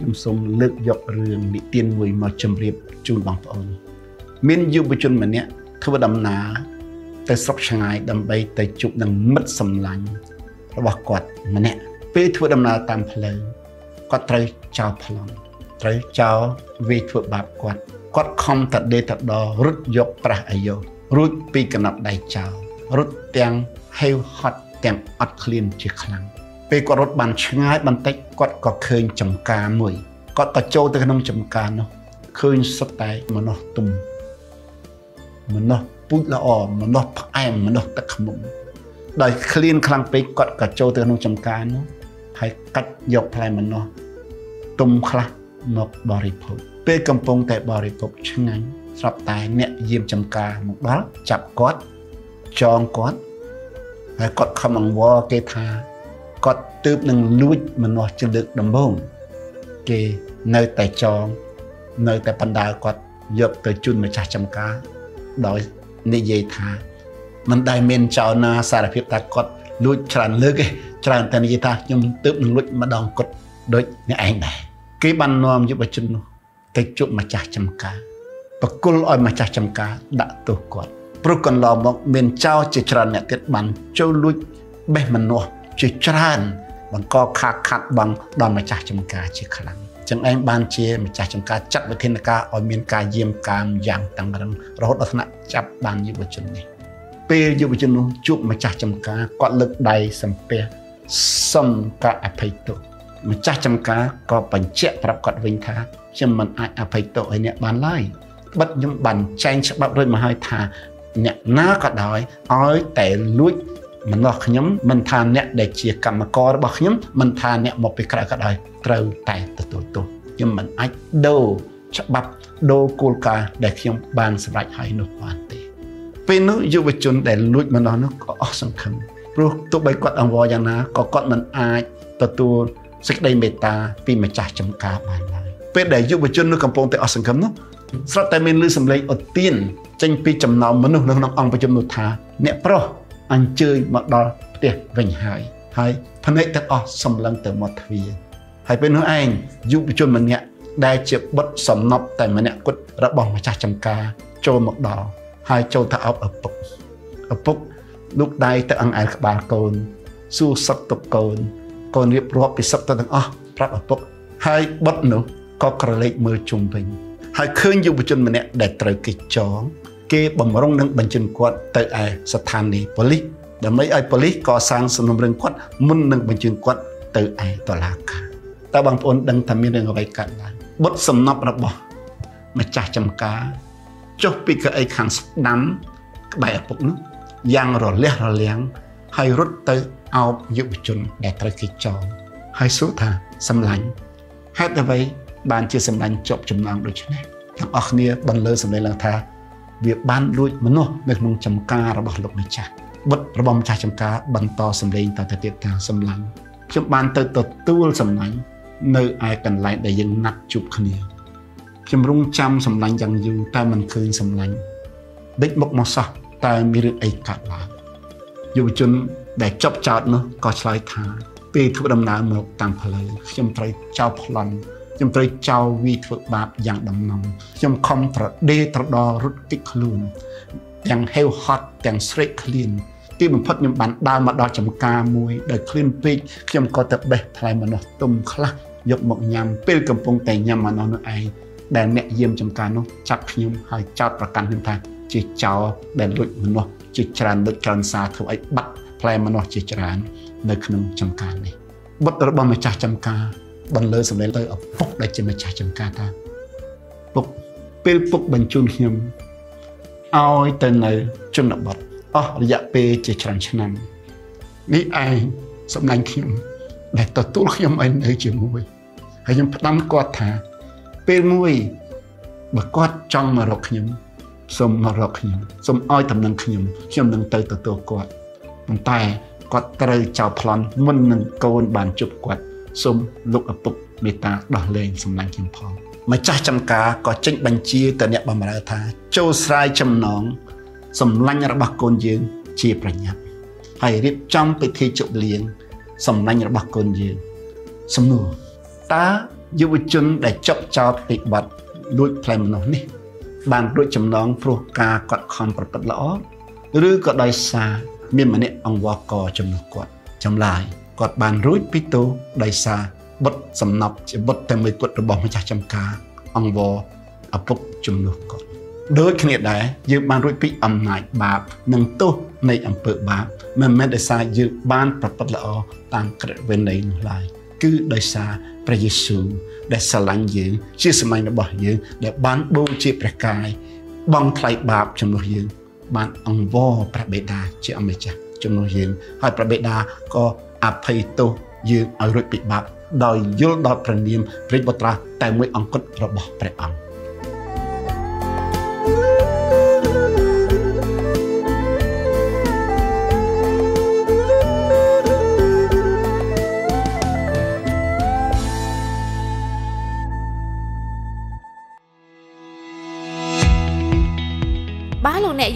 เมียนยูบชนมันเนี่ยเทวดำนาแต่สับชงายดำไปแต่จุกดังมัดสำลันระหว่างกอดมันเนี่ยเปิดเทวดำนาตามเพลย์กอดไตรชาวพลองไตรชาวเวทเวบาปกอดกอดคอมตัดเดตัดดอรุดยกประหายโยรุดปีกนับได้ชาวรุดเตียงให้หัดเต็มอัดคลีนเชี่ยคลัง ไปกอดรถบันชงายบันเต็กกอดกอดเคยจำการหนุ่ยกอดกระโจนแต่น้องจำการเนาะเคยสไตล์มันเนาะตุ่มมันเนาะปุ๊บละอ่อนมันเนาะผักแอมมันเนาะตะขมมได้เคลียนคลังไปกอดกระโจนแต่น้องจำการเนาะให้กัดยกพลายมันเนาะตุ่มคละนกบริโภคไปกำปองแต่บริโภคช่างไงสไตล์เนี่ยเยี่ยมจำการหมดแล้วจับกอดจองกอดให้กอดคำมังวอเกทากอดตืบหนึ่งลุยมันเนาะจะเลือกดัมบง เกบันนอมยุบประจุนเตจุดมาจากจำกาปะกุลออยมาจากจำกาดะตัวกอดปรุกกันลอมบอกเมียนเจ้าเจริญเนี่ยเกิดบันเจ้าลุยเบสมันนอเจริญมันก็ขาดบังดอนมาจากจำกาเชี่ยคลัง จังไอ้บ้านเชี่ยมันจากจำกาจับไปเทนกาออยเมียนกาเยี่ยมกามอย่างต่างๆเราอดลักษณะจับบ้านยุบประจุนนี่เปย์ยุบประจุนจุบมาจากจำกาเกาะปัญเจประกอบวินทาเช่นมันไออภัยโตไอเนี่ยบ้านไล่บัดยมบันแจงฉบับเรื่องมาให้ทาเนี่ยนาก็ได้ออยแต่ลุยมันนอขยมมันทาเนี่ยบอกไปใครก็ได้เตาไตตัว ยมมันไอโดฉบับโดกูลกาได้ขยมบานสลายให้หนุนปานเตเป็นยุบประจุนแต่ลุยมันนอก็อสังคมรู้ตัวใบกัดอังวออย่างน้าก็กอดมันไอตัวตัวสิกได้เมตตาปีมาจากจำกาบ้านไล่เป็นแต่ยุบประจุนก็กำปองแต่อสังคมเนาะสระแต่เมนลือสำเร็จอดตีนจังปีจำนำมนุษย์น้องอังประจุนนุทาเนี่ยเพราะอันเจยมาดอเตะเป็นหายให้เป็นหนูเองยุบประจุนมันเนี่ยได้เจ็บบดสำนับแต่มันเนี่ยกด ระบองมาจากจำกาบดสำนับระบอบมาจากจำกาจบปีกไอ้ขังน้ำใบอปุกนุ ยังไอ้กันไหลแต่ยังนัดจุบขณีจมรุ่งจำสำลันยังอยู่แต่มันคืนสำลันเด็กบอกมาซะแต่มีเรื่องไอ้กัดหลาบอยู่จนได้จบจัดเนาะก็ชลายทางปีทุบดำน้ำหมกตามเพลย์ขยมไตรเจ้าพลันขยมไตรเจ้าวีทบาปอย่างดำนองขยมคอมตระเดตระดอรุดติดขลุ่นยังเฮลฮอตยัง สเตรคลีนที่มันพัดยมบันดามาดอจำกาโมยได้คลื่นปีขยมก็จะเบะพลายมโนตัวขลักยกหมกยำเปิลกำปองแต่ยำมานอนไอ้ แดนเนี่ยเยี่ยมจำการเนาะจับขยมหายจับประกันขึ้นทางจิตเจ้าแดนลุกมันเนาะจิตจานลุกจานสาธุไอ้บัดแพลมันเนาะจิตจานเด็กขนมจำการนี่ไอ้สำนักขยมแดนตัวตู้ขยมไอ้เหนื่อยจมูกไอ้ยังพลังกอดหาเปิลมวยบักกอดจ้องมาหลอกขยม สมรอยตำหนังขยมขยมหนึ่งเตยตะตัวกอดมันตายกอดเตยเจ้าพลันมันหนึ่งโกนบานจุบกอดสมลุกอปุกเมตตาดอกเลงสำนักขยมพองมาจากจำกากอดจิกบัญชีแต่เนี่ยบำราธาโจสลายจำนองสำลันระบากโกนยืนชีประยับให้ริบจำไปที่จุบเลียงสำนักระบากโกนยืนสมนุตา ยุวชนได้จบชาวติบัดด้วยพลเมืองนี่บางด้วยจำนองโปรกากดคอมประกอบล้อหรือกดได้ซาเมื่อมันเนี่ยองวกจำนวนกดจำลายกดบางรุ่ยพิโตได้ซาบดสำนักจะบดแต่ไม่กดระบบไม่ใช่จำกาองวอภพจำนวนกดโดยขณะใดยืมบางรุ่ยพิอำนาจบาปนั่งโตในอำเภอบาปมันไม่ได้ซายืมบ้านประกอบล้อต่างกระเวนในลายคือได้ซาพระเยซูได้สลังยืนชื่อสมัยนบ่ยืนได้บ้านบูชีประกายบังไถ่บาปจำนวนยืนบ้านองวอพระเบดาเชื่ออเมริกาจำนวนยืนให้พระเบดาก็อภัยโตยืนเอาฤทธิ์ปิดบาปโดยยุลดอยประเนียมพระบตราแต่เมื่อองค์ระบบพระอัง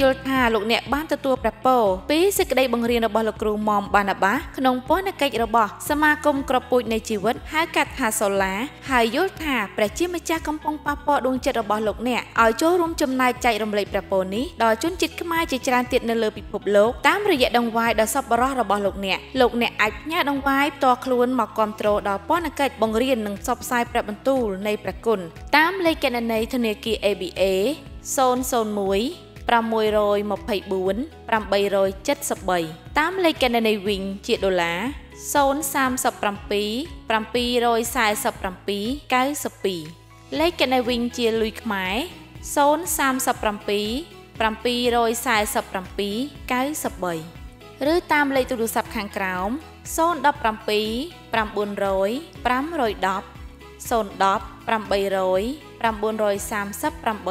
โยธาลูกเนี่ยบ้านตัวประโปปีศึกได้บังเรียนระบอบครูมอมบานาบะขนมป้อนในเกจระบอบสมาคมกระปุยในชีวิตหากัดหาสลาหายโยธาประชิมจ่ากำปองปะปอดวงใจระบอบลูกเนี่ยเอาโจรวมจำนายใจรำเลยประโปนี้ดอจุนจิตขมาจิจารติดในเลือปิภพโลกตามระยะดังไวดอซับบารอระบอบลูกเนี่ยอัดแง่ดังไวต่อครูนหมอกความโตดอป้อนในเกจบังเรียนหนึ่งซับไซประบรรทุในประกุลตามเลยแกนในธเนกีเอบีเอโซนมุ้ยประมวยโรยหมกไผ่บุญประใบโรยเจ็ดสับใบตามเลยกันในวิ่งเจียดดอลลาร์โซนสามสับประปีโรยสายสับประปีเก้าสับปีเลยกันในวิ่งเจียลุยขมายโซนสามสับประปีโรยสายสับประปีเก้าสับใบหรือตามเลยตุลสับขังกล่าวโซนดับประปีประบุญโรยประโรยดับโซนดับประใบโรยประบุญโรยสามสับประใบ